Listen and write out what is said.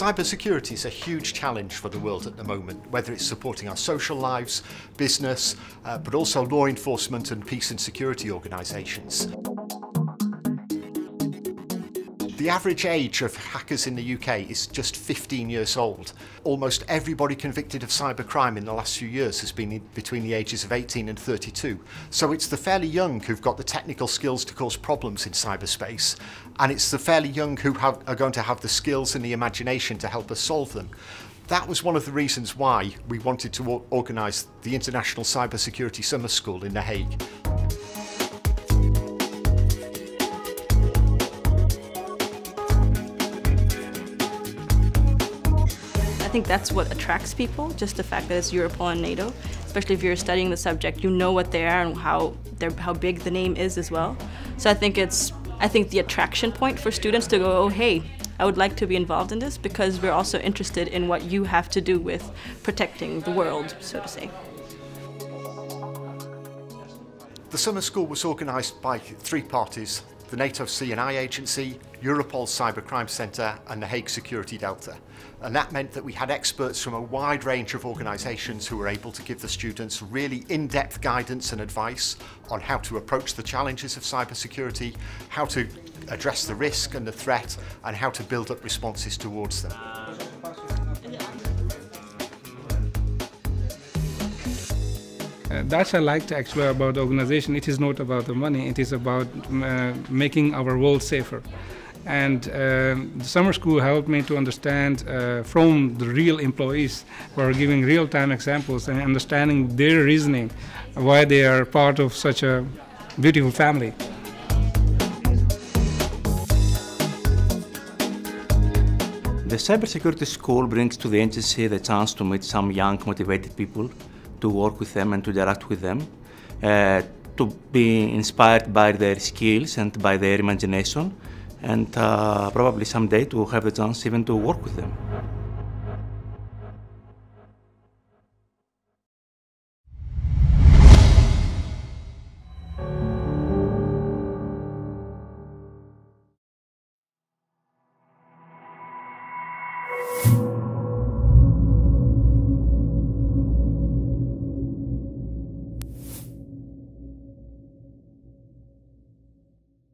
Cybersecurity is a huge challenge for the world at the moment, whether it's supporting our social lives, business, but also law enforcement and peace and security organisations. The average age of hackers in the UK is just 15 years old. Almost everybody convicted of cybercrime in the last few years has been between the ages of 18 and 32. So it's the fairly young who've got the technical skills to cause problems in cyberspace. And it's the fairly young who are going to have the skills and the imagination to help us solve them. That was one of the reasons why we wanted to organise the International Cybersecurity Summer School in The Hague. I think that's what attracts people, just the fact that it's Europol and NATO. Especially if you're studying the subject, you know what they are and how big the name is as well. So I think the attraction point for students to go, oh hey, I would like to be involved in this, because we're also interested in what you have to do with protecting the world, so to say. The summer school was organised by three parties: the NATO CNI Agency, Europol's Cybercrime Centre and the Hague Security Delta. And that meant that we had experts from a wide range of organisations who were able to give the students really in-depth guidance and advice on how to approach the challenges of cybersecurity, how to address the risk and the threat, and how to build up responses towards them. That's what I like to actually about the organisation. It is not about the money, it is about making our world safer. And the summer school helped me to understand from the real employees who are giving real-time examples and understanding their reasoning, why they are part of such a beautiful family. The cybersecurity school brings to the agency the chance to meet some young, motivated people, to work with them and to interact with them, to be inspired by their skills and by their imagination, and probably someday to have the chance even to work with them.